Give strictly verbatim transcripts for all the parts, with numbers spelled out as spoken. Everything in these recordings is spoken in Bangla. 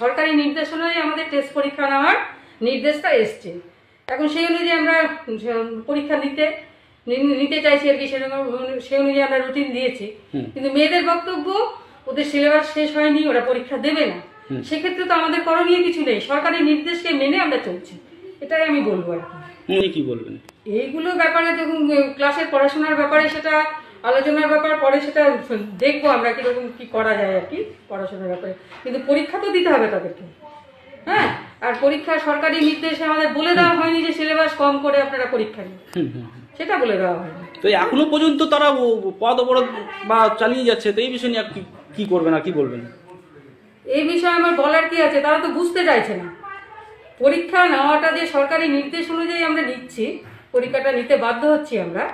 সরকারি নির্দেশনায় আমাদের টেস্ট পরীক্ষা নেওয়ার নির্দেশটা এসছে। এখন সেই অনুযায়ী আমরা পরীক্ষা নিতে নিতে চাইছি আর কি, সেরকম সেই অনুযায়ী আমরা রুটিন দিয়েছি। কিন্তু মেয়েদের বক্তব্য ওদের সিলেবাস শেষ হয়নি, ওরা পরীক্ষা দেবে না। সেক্ষেত্রে তো আমাদের করণীয় কিছু নেই, সরকারি নির্দেশকে মেনে আমরা চলছি, এটাই আমি বলবো আর কি। বলবেন এইগুলো ব্যাপারে দেখুন, ক্লাসের পড়াশোনার ব্যাপারে সেটা আলোচনার ব্যাপার, পরে সেটা দেখবো আমরা কিরকম কি করা যায় আর কি পড়াশোনার ব্যাপারে। কিন্তু পরীক্ষা তো দিতে হবে তাদেরকে, হ্যাঁ। আর পরীক্ষা সরকারি নির্দেশে আমাদের বলে দেওয়া হয়নি যে সিলেবাস কম করে আপনারা পরীক্ষা নিন, সেটা বলে দেওয়া হয়নি। তো এখনো পর্যন্ত তারা পদ অবরোধ বা চালিয়ে যাচ্ছে, তো এই বিষয় নিয়ে কি করবেন আর কি বলবেন? এই বিষয়ে আমার বলার কি আছে, তারা তো বুঝতে চাইছে না। পরীক্ষা নেওয়াটা যে সরকারি নির্দেশ অনুযায়ী আমরা নিচ্ছি, পরীক্ষাটা নিতে বাধ্য হচ্ছি আমরা,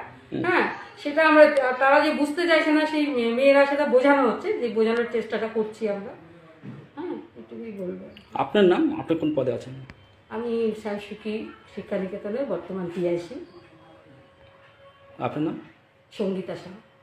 হ্যাঁ, সেটা আমরা তারা যে বুঝতে চাইছে না, সেই মেয়েরা সেটা বোঝানো হচ্ছে, যে বোঝানোর চেষ্টাটা করছি আমরা, হ্যাঁ, এটুকুই বলবো। আপনার নাম, আপনি কোন পদে আছেন? আমি সাংস্কৃতিক শিক্ষা নিকেতনের বর্তমান পিআইসি। আপনার নাম? সঙ্গীতা শাহ।